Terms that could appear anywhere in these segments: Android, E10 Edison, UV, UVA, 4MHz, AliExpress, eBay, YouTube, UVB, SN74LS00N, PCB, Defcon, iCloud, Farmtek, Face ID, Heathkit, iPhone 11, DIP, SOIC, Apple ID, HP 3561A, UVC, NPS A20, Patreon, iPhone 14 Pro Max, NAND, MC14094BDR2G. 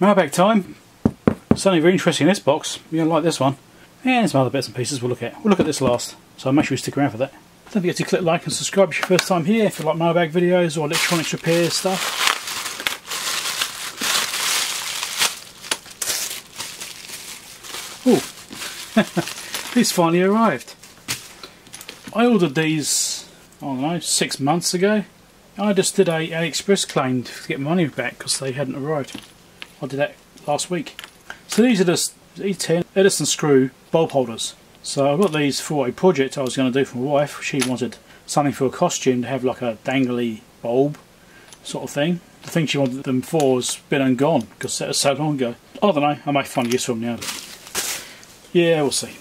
Mailbag time. Something very interesting in this box. You're gonna like this one. And some other bits and pieces we'll look at. We'll look at this last, so make sure you stick around for that. Don't forget to click like and subscribe if you're first time here, if you like mailbag videos or electronics repair stuff. Oh, these finally arrived. I ordered these, I don't know, 6 months ago. I just did a AliExpress claim to get money back because they hadn't arrived. I did that last week. So these are the E10 Edison screw bulb holders. So I got these for a project I was going to do for my wife. She wanted something for a costume to have like a dangly bulb sort of thing. The thing she wanted them for has been and gone because that was so long ago. I don't know, I may find use for them now. Yeah, we'll see.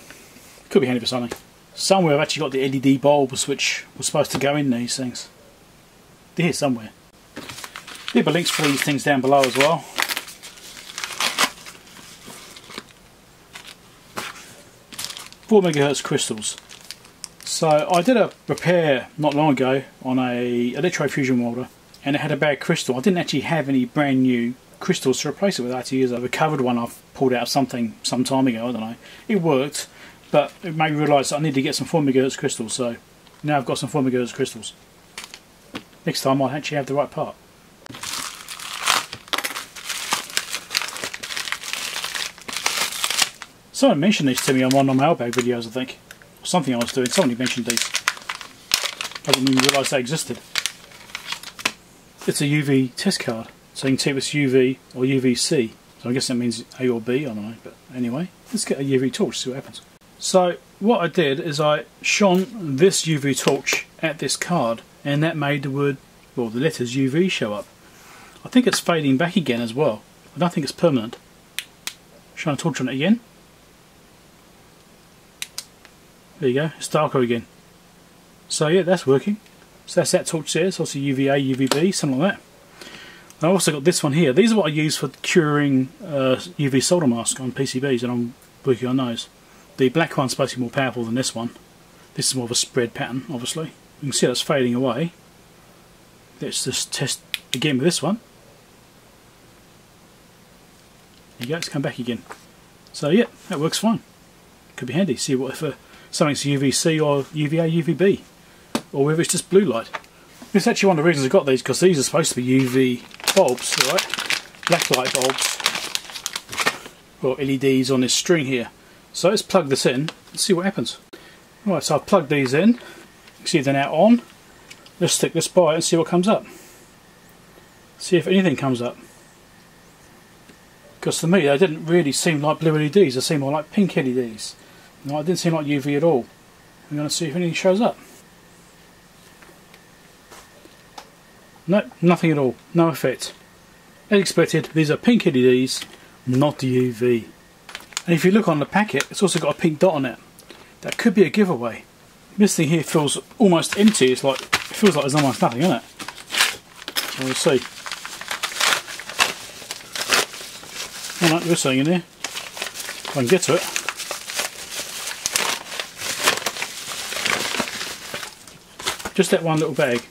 Could be handy for something. Somewhere I've actually got the LED bulbs which were supposed to go in these things. They're here somewhere. There'll be links for these things down below as well. Four megahertz crystals. So I did a repair not long ago on a electrofusion welder, and it had a bad crystal. I didn't actually have any brand new crystals to replace it with. I had to use a recovered one I've pulled out of something some time ago. I don't know. It worked, but it made me realise that I need to get some 4MHz crystals. So now I've got some 4MHz crystals. Next time I'll actually have the right part. Someone mentioned these to me on one of my mailbag videos, I think. Or something I was doing, somebody mentioned these. I didn't even realise they existed. It's a UV test card, so you can see if it's UV or UVC. So I guess that means A or B, I don't know, but anyway. Let's get a UV torch, see what happens. So what I did is I shone this UV torch at this card, and that made the word, well, the letters UV show up. I think it's fading back again as well. I don't think it's permanent. Shine a torch on it again. There you go, it's darker again. So yeah, that's working. So that's that torch there, it's also UVA, UVB, something like that. And I also got this one here. These are what I use for curing UV solder mask on PCBs, and I'm working on those. The black one's supposed to be more powerful than this one. This is more of a spread pattern, obviously. You can see that's fading away. Let's just test again with this one. There you go, it's come back again. So yeah, that works fine. Could be handy, see what if something's UVC or UVA, UVB, or whether it's just blue light. This is actually one of the reasons I got these, because these are supposed to be UV bulbs, right? Black light bulbs, or LEDs on this string here. So let's plug this in and see what happens. Right, so I've plugged these in. You can see they're now on. Let's stick this by and see what comes up. See if anything comes up. Because to me, they didn't really seem like blue LEDs, they seemed more like pink LEDs. No, it didn't seem like UV at all. I'm going to see if anything shows up. Nope, nothing at all. No effect. As expected, these are pink LEDs, not the UV. And if you look on the packet, it's also got a pink dot on it. That could be a giveaway. This thing here feels almost empty. It's like, it feels like there's almost nothing in it. So we'll see. Alright, there's something in there. If I can get to it. Just that one little bag.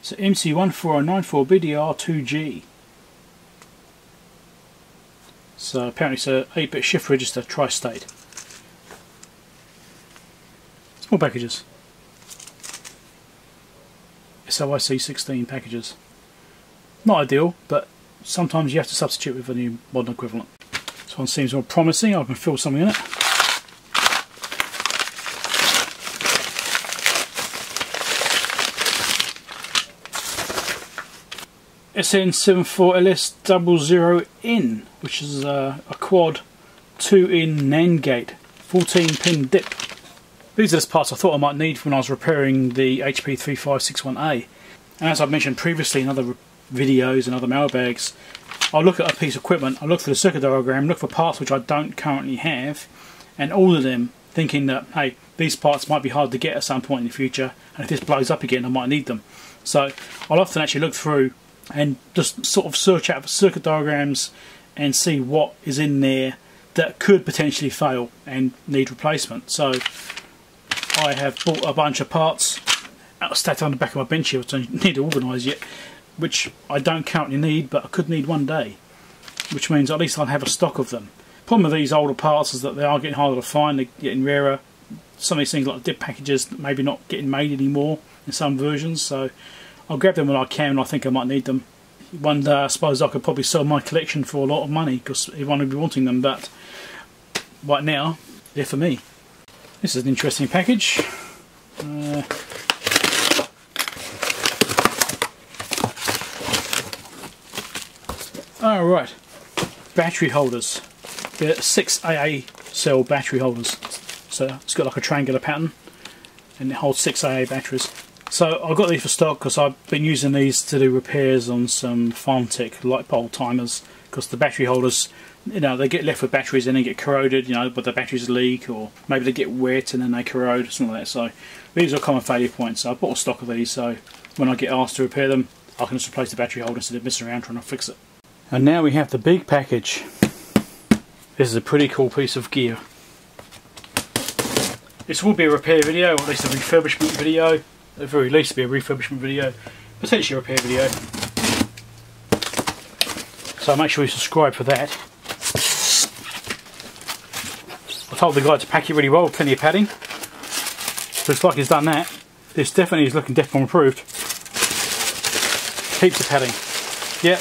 It's MC14094BDR2G. So apparently it's an 8-bit shift register tri-state. Small packages. SOIC 16 packages. Not ideal, but sometimes you have to substitute with a new modern equivalent. This one seems more promising. I can fill something in it. SN74LS00N, which is a quad 2-in NAND gate, 14-pin dip. These are just parts I thought I might need when I was repairing the HP 3561A. And as I've mentioned previously in other videos and other mailbags, I'll look at a piece of equipment, I'll look for the circuit diagram, look for parts which I don't currently have, and order them thinking that, hey, these parts might be hard to get at some point in the future, and if this blows up again I might need them. So I'll often actually look through and just sort of search out for circuit diagrams and see what is in there that could potentially fail and need replacement. So I have bought a bunch of parts stacked on the back of my bench here, which I need to organise yet, which I don't currently need but I could need one day. which means at least I'll have a stock of them. Problem with these older parts is that they are getting harder to find, they're getting rarer. Some of these things like dip packages maybe not getting made anymore in some versions, so I'll grab them when I can and I think I might need them. One day I suppose I could probably sell my collection for a lot of money because everyone would be wanting them, but right now they're for me. This is an interesting package. Alright, battery holders. They're 6 AA cell battery holders. So it's got like a triangular pattern and it holds 6 AA batteries. So I got these for stock because I've been using these to do repairs on some Farmtek light bulb timers, because the battery holders, you know, they get left with batteries and then get corroded, you know, but the batteries leak or maybe they get wet and then they corrode or something like that. So these are common failure points. So I bought a stock of these, so when I get asked to repair them, I can just replace the battery holder instead of messing around trying to fix it. And now we have the big package. This is a pretty cool piece of gear. This will be a repair video, or at least a refurbishment video. At the very least it'll be a refurbishment video, potentially a repair video. So make sure you subscribe for that. I told the guy to pack it really well, plenty of padding. Looks like he's done that. This definitely is looking Defcon approved. Heaps of padding. Yep.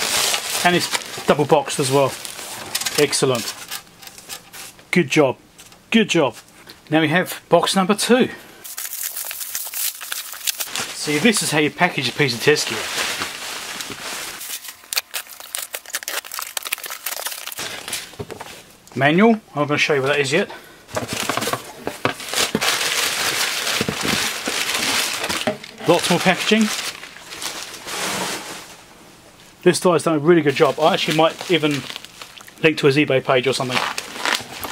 And it's double boxed as well. Excellent. Good job. Good job. Now we have box number 2. See, this is how you package a piece of test gear. Manual. I'm not going to show you what that is yet. Lots more packaging. This guy's done a really good job. I actually might even link to his eBay page or something.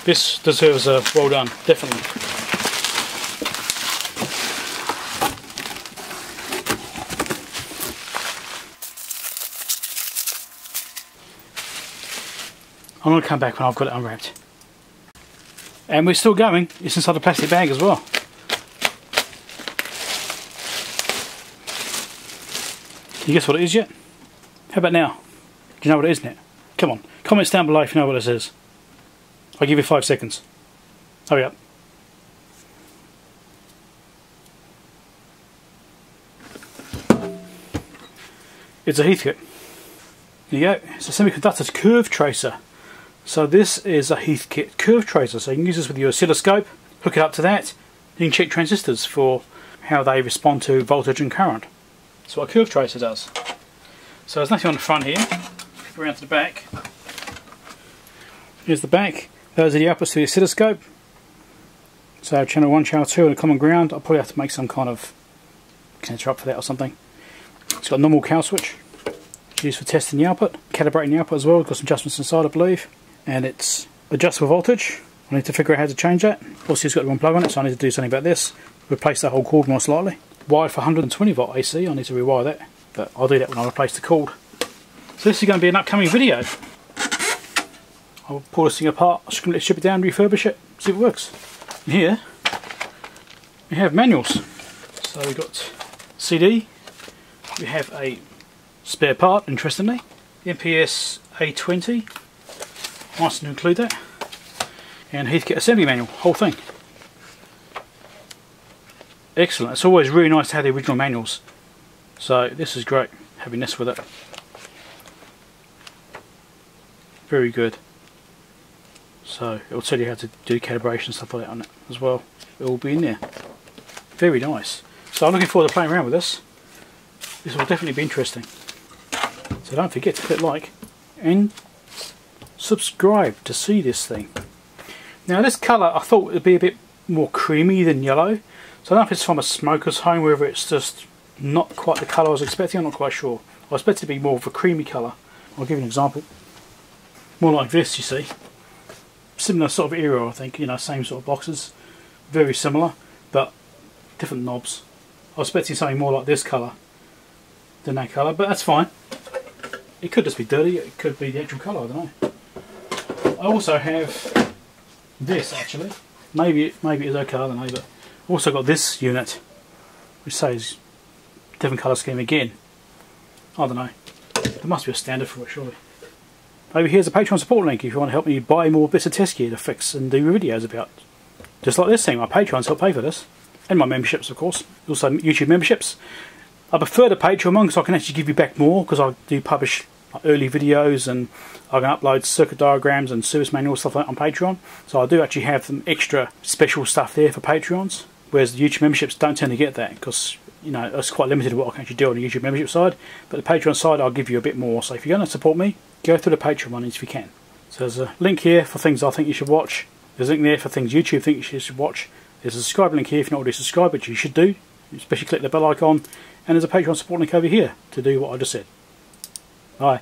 This deserves a well done, definitely. I'm going to come back when I've got it unwrapped. And we're still going. It's inside a plastic bag as well. Can you guess what it is yet? How about now? Do you know what it is, Nat? Come on, comments down below if you know what this is. I'll give you 5 seconds. Hurry up. It's a Heathkit. There you go. It's a semiconductor curve tracer. So this is a Heathkit curve tracer. So you can use this with your oscilloscope, hook it up to that. You can check transistors for how they respond to voltage and current. That's what a curve tracer does. So there's nothing on the front here. Go around to the back. Here's the back. Those are the outputs to the oscilloscope. So channel 1, channel 2 on a common ground. I'll probably have to make some kind of connector up for that or something. It's got a normal cowl switch. It's used for testing the output. Calibrating the output as well. It's got some adjustments inside, I believe. And it's adjustable voltage. I need to figure out how to change that. Also it's got the wrong plug on it, so I need to do something about this. Replace that whole cord more slightly. Wired for 120 volt AC. I need to rewire that. But I'll do that when I replace the cord. So this is going to be an upcoming video. I'll pull this thing apart, strip it down, refurbish it, see if it works. And here we have manuals. So we've got CD, we have a spare part, interestingly, NPS A20, nice to include that, and Heathkit assembly manual, whole thing. Excellent, it's always really nice to have the original manuals. So this is great, having this with it. Very good. So it'll tell you how to do calibration and stuff like that on it as well. It'll all be in there. Very nice. So I'm looking forward to playing around with this. This will definitely be interesting. So don't forget to click like and subscribe to see this thing. Now this colour I thought would be a bit more creamy than yellow. So I don't know if it's from a smoker's home, whether it's just not quite the colour I was expecting, I'm not quite sure. I expected it to be more of a creamy colour. I'll give you an example. More like this, you see. Similar sort of era, I think, you know, same sort of boxes. Very similar, but different knobs. I was expecting something more like this colour than that colour, but that's fine. It could just be dirty, it could be the actual colour, I don't know. I also have this, actually. Maybe it's okay, I don't know, but I've also got this unit, which says different colour scheme again. I don't know. There must be a standard for it, surely. Over here's a Patreon support link if you want to help me buy more bits of test gear to fix and do videos about. Just like this thing, my Patreons help pay for this. And my memberships, of course. Also YouTube memberships. I prefer the Patreon one because I can actually give you back more, because I do publish early videos and I can upload circuit diagrams and service manuals, stuff like that on Patreon. So I do actually have some extra special stuff there for Patreons. Whereas the YouTube memberships don't tend to get that, because you know it's quite limited what I can actually do on the YouTube membership side. But the Patreon side, I'll give you a bit more. So if you're going to support me, go through the Patreon one if you can. So there's a link here for things I think you should watch. There's a link there for things YouTube thinks you should watch. There's a subscribe link here if you're not already subscribed, which you should do. Especially click the bell icon. And there's a Patreon support link over here to do what I just said. Bye.